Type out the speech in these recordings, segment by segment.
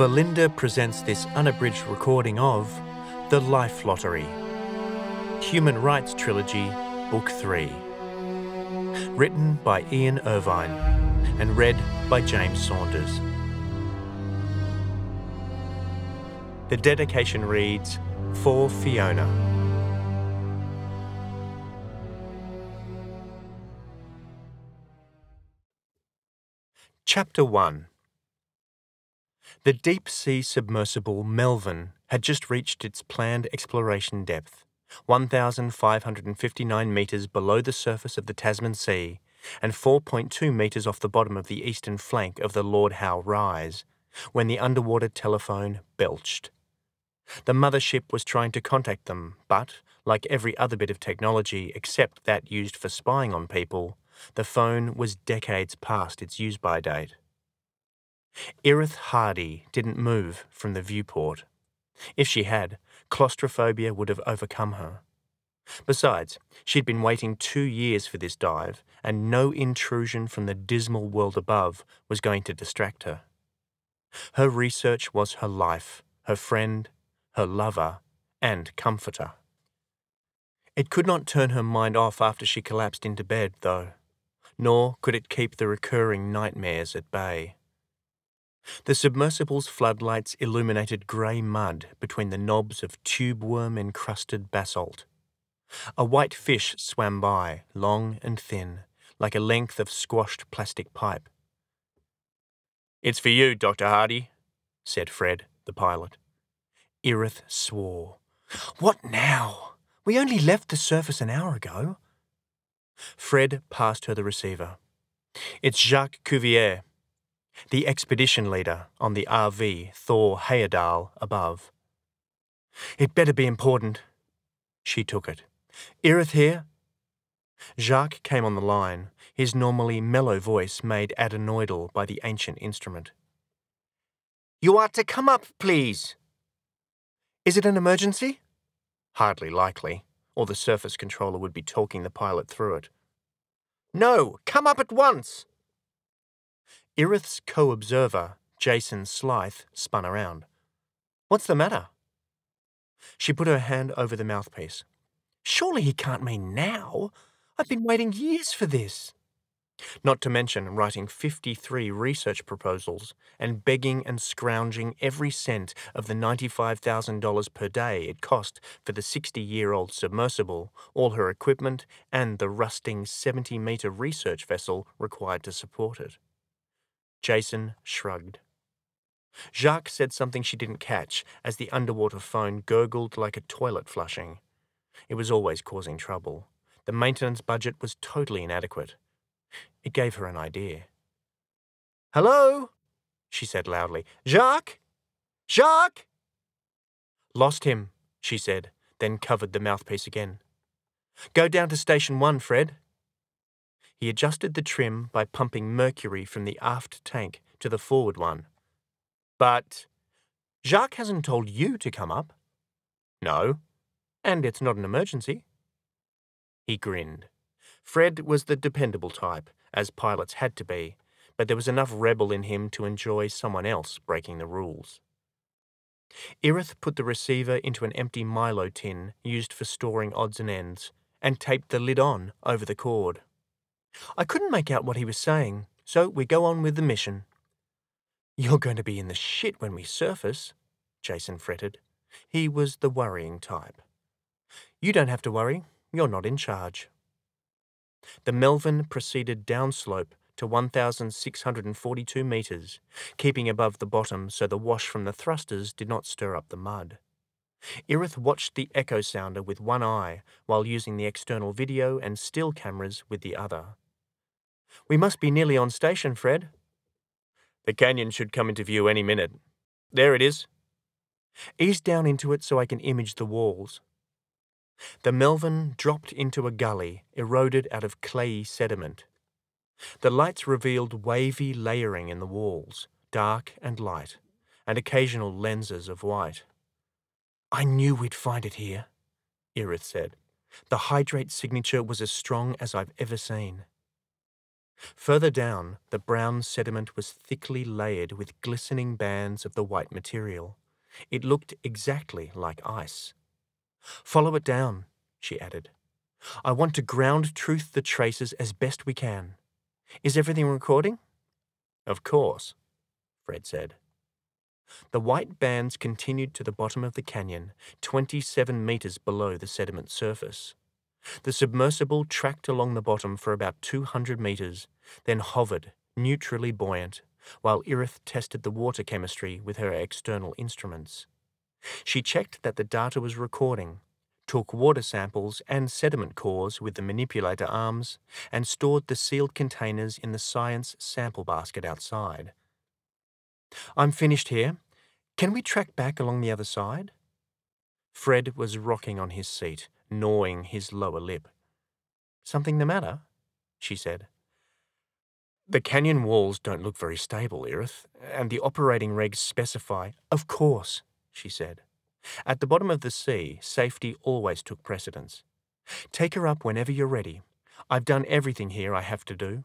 Belinda presents this unabridged recording of The Life Lottery, Human Rites Trilogy, Book 3. Written by Ian Irvine and read by James Saunders. The dedication reads, "For Fiona." Chapter 1. The deep-sea submersible Melvin had just reached its planned exploration depth, 1,559 metres below the surface of the Tasman Sea and 4.2 metres off the bottom of the eastern flank of the Lord Howe Rise, when the underwater telephone belched. The mothership was trying to contact them, but, like every other bit of technology except that used for spying on people, the phone was decades past its use-by date. Irith Hardey didn't move from the viewport. If she had, claustrophobia would have overcome her. Besides, she'd been waiting 2 years for this dive, and no intrusion from the dismal world above was going to distract her. Her research was her life, her friend, her lover, and comforter. It could not turn her mind off after she collapsed into bed, though, nor could it keep the recurring nightmares at bay. The submersible's floodlights illuminated grey mud between the knobs of tubeworm-encrusted basalt. A white fish swam by, long and thin, like a length of squashed plastic pipe. "It's for you, Dr. Hardey," said Fred, the pilot. Irith swore. "What now? We only left the surface an hour ago." Fred passed her the receiver. "It's Jacques Cuvier, the expedition leader on the RV Thor Heyerdahl above." "It better be important." She took it. "Irith here?" Jacques came on the line, his normally mellow voice made adenoidal by the ancient instrument. "You are to come up, please." "Is it an emergency?" Hardly likely, or the surface controller would be talking the pilot through it. "No, come up at once." Irith's co-observer, Jason Slythe, spun around. "What's the matter?" She put her hand over the mouthpiece. "Surely he can't mean now. I've been waiting years for this." Not to mention writing 53 research proposals and begging and scrounging every cent of the $95,000 per day it cost for the 60-year-old submersible, all her equipment, and the rusting 70-metre research vessel required to support it. Jason shrugged. Jacques said something she didn't catch as the underwater phone gurgled like a toilet flushing. It was always causing trouble. The maintenance budget was totally inadequate. It gave her an idea. "Hello?" she said loudly. "Jacques? Jacques?" "Lost him," she said, then covered the mouthpiece again. "Go down to Station 1, Fred." He adjusted the trim by pumping mercury from the aft tank to the forward one. "But Jacques hasn't told you to come up." "No, and it's not an emergency." He grinned. Fred was the dependable type, as pilots had to be, but there was enough rebel in him to enjoy someone else breaking the rules. Irith put the receiver into an empty Milo tin used for storing odds and ends and taped the lid on over the cord. "I couldn't make out what he was saying, so we go on with the mission." "You're going to be in the shit when we surface," Jason fretted. He was the worrying type. "You don't have to worry. You're not in charge." The Melvin proceeded downslope to 1,642 metres, keeping above the bottom so the wash from the thrusters did not stir up the mud. Irith watched the echo sounder with one eye while using the external video and still cameras with the other. "We must be nearly on station, Fred." "The canyon should come into view any minute. There it is." "Ease down into it so I can image the walls." The Melvin dropped into a gully eroded out of clayey sediment. The lights revealed wavy layering in the walls, dark and light, and occasional lenses of white. "I knew we'd find it here," Irith said. "The hydrate signature was as strong as I've ever seen." Further down, the brown sediment was thickly layered with glistening bands of the white material. It looked exactly like ice. "Follow it down," she added. "I want to ground truth the traces as best we can. Is everything recording?" "Of course," Fred said. The white bands continued to the bottom of the canyon, 27 meters below the sediment surface. The submersible tracked along the bottom for about 200 meters, then hovered, neutrally buoyant, while Irith tested the water chemistry with her external instruments. She checked that the data was recording, took water samples and sediment cores with the manipulator arms, and stored the sealed containers in the science sample basket outside. "I'm finished here. Can we track back along the other side?" Fred was rocking on his seat, gnawing his lower lip. "Something the matter?" she said. "The canyon walls don't look very stable, Irith, and the operating regs specify—" "Of course," she said. At the bottom of the sea, safety always took precedence. "Take her up whenever you're ready. I've done everything here I have to do."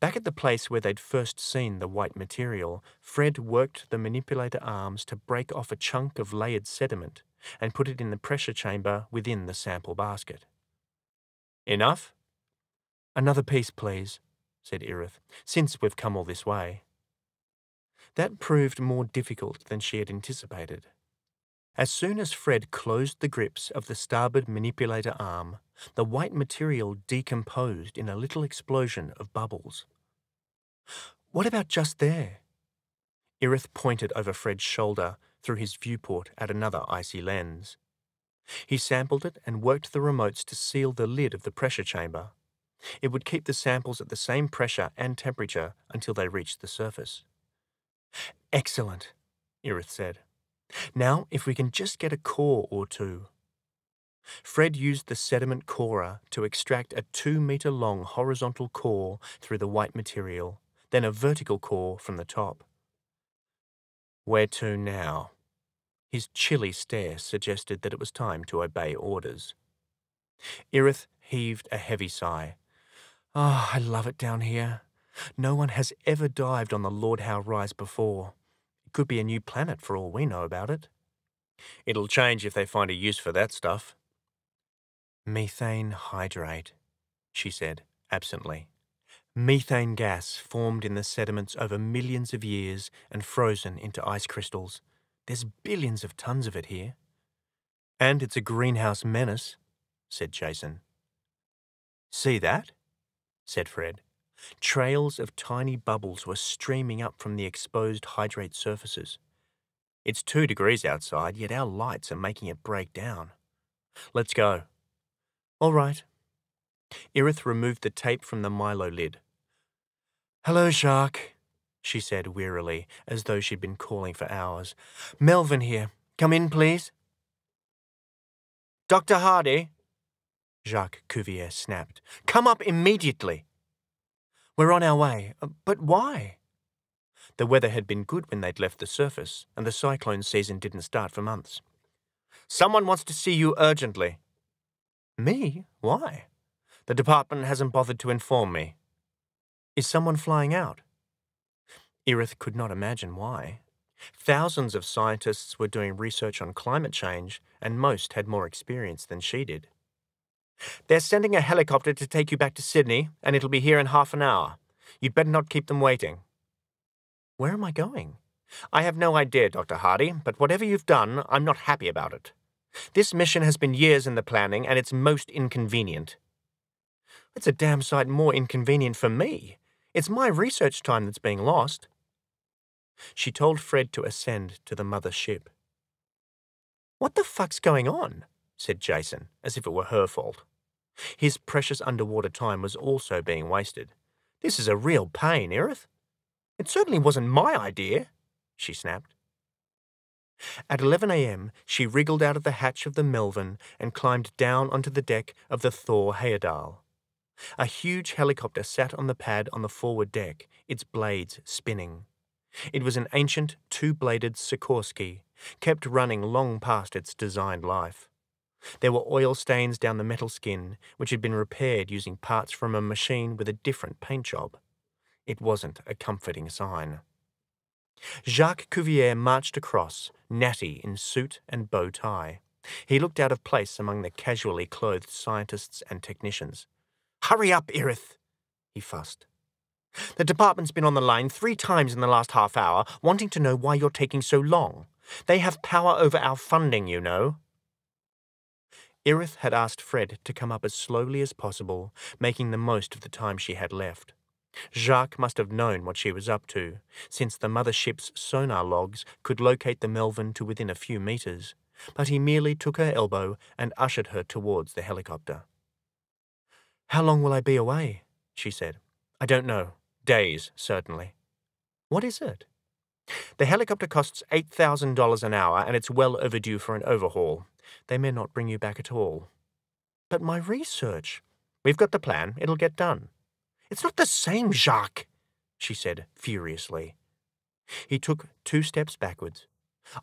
Back at the place where they'd first seen the white material, Fred worked the manipulator arms to break off a chunk of layered sediment and put it in the pressure chamber within the sample basket. "Enough?" "Another piece, please," said Irith, "since we've come all this way." That proved more difficult than she had anticipated. As soon as Fred closed the grips of the starboard manipulator arm, the white material decomposed in a little explosion of bubbles. "What about just there?" Irith pointed over Fred's shoulder through his viewport at another icy lens. He sampled it and worked the remotes to seal the lid of the pressure chamber. It would keep the samples at the same pressure and temperature until they reached the surface. "Excellent," Irith said. "Now, if we can just get a core or two." Fred used the sediment corer to extract a 2-meter-long horizontal core through the white material, then a vertical core from the top. "Where to now?" His chilly stare suggested that it was time to obey orders. Irith heaved a heavy sigh. "Ah, I love it down here. No one has ever dived on the Lord Howe Rise before. It could be a new planet for all we know about it." "It'll change if they find a use for that stuff." "Methane hydrate," she said absently. "Methane gas formed in the sediments over millions of years and frozen into ice crystals. There's billions of tons of it here." "And it's a greenhouse menace," said Jason. "See that?" said Fred. Trails of tiny bubbles were streaming up from the exposed hydrate surfaces. "It's 2 degrees outside, yet our lights are making it break down. Let's go." "All right." Irith removed the tape from the Milo lid. "Hello, Jacques," she said wearily, as though she'd been calling for hours. "Melvin here. Come in, please." "Dr. Hardey," Jacques Cuvier snapped. "Come up immediately." "We're on our way. But why?" The weather had been good when they'd left the surface, and the cyclone season didn't start for months. "Someone wants to see you urgently." "Me? Why?" "The department hasn't bothered to inform me." "Is someone flying out?" Irith could not imagine why. Thousands of scientists were doing research on climate change, and most had more experience than she did. "They're sending a helicopter to take you back to Sydney, and it'll be here in half an hour. You'd better not keep them waiting." "Where am I going?" "I have no idea, Dr. Hardey, but whatever you've done, I'm not happy about it. This mission has been years in the planning, and it's most inconvenient." "It's a damn sight more inconvenient for me. It's my research time that's being lost." She told Fred to ascend to the mother ship. "What the fuck's going on?" said Jason, as if it were her fault. His precious underwater time was also being wasted. "This is a real pain, Irith." "It certainly wasn't my idea," she snapped. At 11 a.m., she wriggled out of the hatch of the Melvin and climbed down onto the deck of the Thor Heyerdahl. A huge helicopter sat on the pad on the forward deck, its blades spinning. It was an ancient, two-bladed Sikorsky, kept running long past its designed life. There were oil stains down the metal skin, which had been repaired using parts from a machine with a different paint job. It wasn't a comforting sign. Jacques Cuvier marched across, natty in suit and bow tie. He looked out of place among the casually clothed scientists and technicians. "Hurry up, Irith," he fussed. "The department's been on the line 3 times in the last half hour, wanting to know why you're taking so long. They have power over our funding, you know." Irith had asked Fred to come up as slowly as possible, making the most of the time she had left. Jacques must have known what she was up to, since the mothership's sonar logs could locate the Melvin to within a few metres, but he merely took her elbow and ushered her towards the helicopter. "How long will I be away?" she said. "I don't know. Days, certainly." "What is it?" "The helicopter costs $8,000 an hour and it's well overdue for an overhaul. They may not bring you back at all." "But my research—" "We've got the plan. It'll get done." "It's not the same, Jacques," she said furiously. He took 2 steps backwards.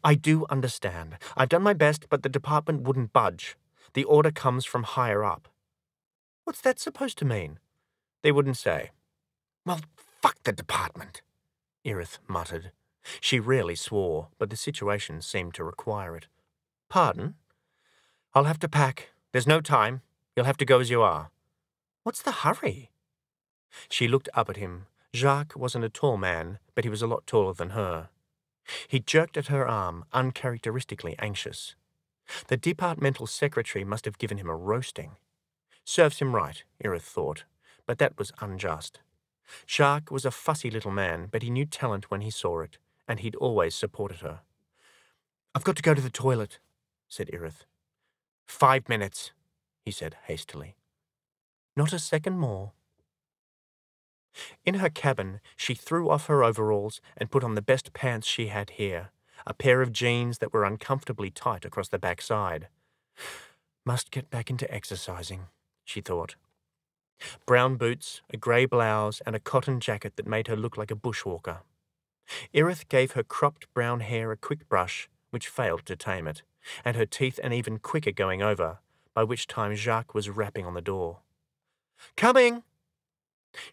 "I do understand. I've done my best, but the department wouldn't budge. The order comes from higher up." "What's that supposed to mean?" "They wouldn't say." "Well, fuck the department," Irith muttered. She rarely swore, but the situation seemed to require it. "Pardon?" "I'll have to pack. There's no time. You'll have to go as you are." "What's the hurry?" She looked up at him. Jacques wasn't a tall man, but he was a lot taller than her. He jerked at her arm, uncharacteristically anxious. The departmental secretary must have given him a roasting. Serves him right, Irith thought, but that was unjust. Jacques was a fussy little man, but he knew talent when he saw it, and he'd always supported her. "I've got to go to the toilet," said Irith. "5 minutes," he said hastily. "Not a second more." In her cabin, she threw off her overalls and put on the best pants she had here, a pair of jeans that were uncomfortably tight across the backside. "Must get back into exercising," she thought. Brown boots, a grey blouse, and a cotton jacket that made her look like a bushwalker. Irith gave her cropped brown hair a quick brush, which failed to tame it, and her teeth an even quicker going over, by which time Jacques was rapping on the door. "Coming!"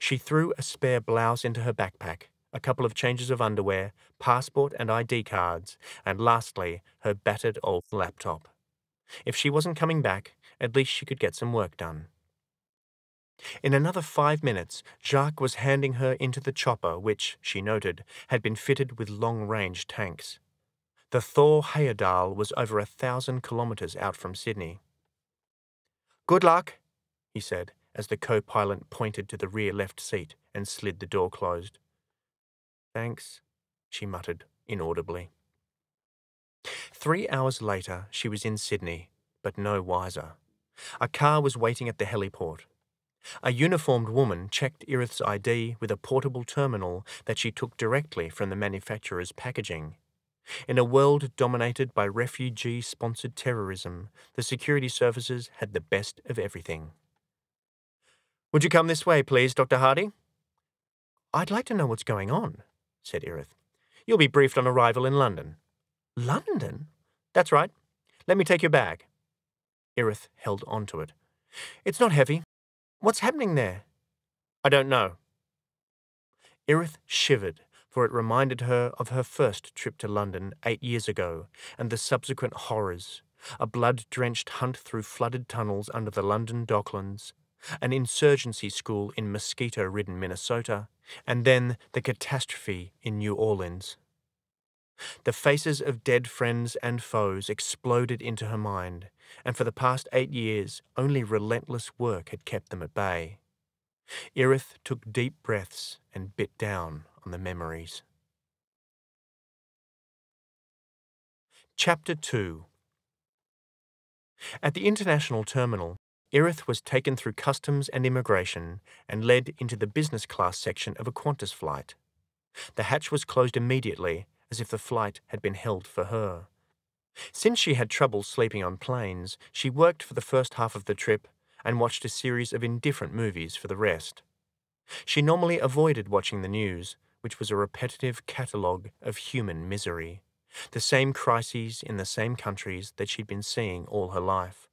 She threw a spare blouse into her backpack, a couple of changes of underwear, passport and ID cards, and lastly, her battered old laptop. If she wasn't coming back, at least she could get some work done. In another 5 minutes, Jacques was handing her into the chopper which, she noted, had been fitted with long-range tanks. The Thor Heyerdahl was over 1,000 kilometres out from Sydney. "Good luck," he said, as the co-pilot pointed to the rear left seat and slid the door closed. "Thanks," she muttered inaudibly. 3 hours later, she was in Sydney, but no wiser. A car was waiting at the heliport. A uniformed woman checked Irith's ID with a portable terminal that she took directly from the manufacturer's packaging. In a world dominated by refugee-sponsored terrorism, the security services had the best of everything. "Would you come this way, please, Dr. Hardey?" "I'd like to know what's going on," said Irith. "You'll be briefed on arrival in London." "London?" "That's right. Let me take your bag." Irith held on to it. "It's not heavy. What's happening there?" "I don't know." Irith shivered, for it reminded her of her first trip to London 8 years ago and the subsequent horrors, a blood-drenched hunt through flooded tunnels under the London Docklands, an insurgency school in mosquito-ridden Minnesota, and then the catastrophe in New Orleans. The faces of dead friends and foes exploded into her mind, and for the past 8 years, only relentless work had kept them at bay. Irith took deep breaths and bit down on the memories. Chapter 2. At the international terminal, Irith was taken through customs and immigration and led into the business class section of a Qantas flight. The hatch was closed immediately, as if the flight had been held for her. Since she had trouble sleeping on planes, she worked for the first half of the trip and watched a series of indifferent movies for the rest. She normally avoided watching the news, which was a repetitive catalogue of human misery, the same crises in the same countries that she'd been seeing all her life.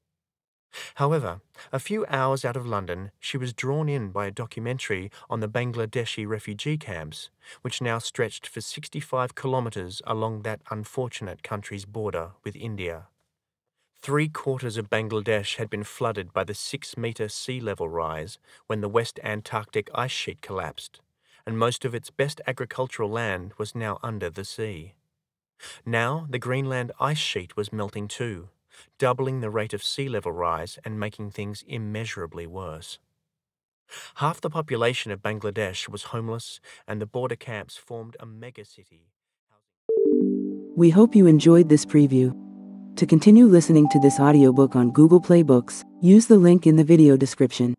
However, a few hours out of London, she was drawn in by a documentary on the Bangladeshi refugee camps, which now stretched for 65 kilometres along that unfortunate country's border with India. 3/4 of Bangladesh had been flooded by the 6-metre sea level rise when the West Antarctic ice sheet collapsed, and most of its best agricultural land was now under the sea. Now the Greenland ice sheet was melting too, doubling the rate of sea level rise and making things immeasurably worse. Half the population of Bangladesh was homeless, and the border camps formed a megacity. We hope you enjoyed this preview. To continue listening to this audiobook on Google Play Books, use the link in the video description.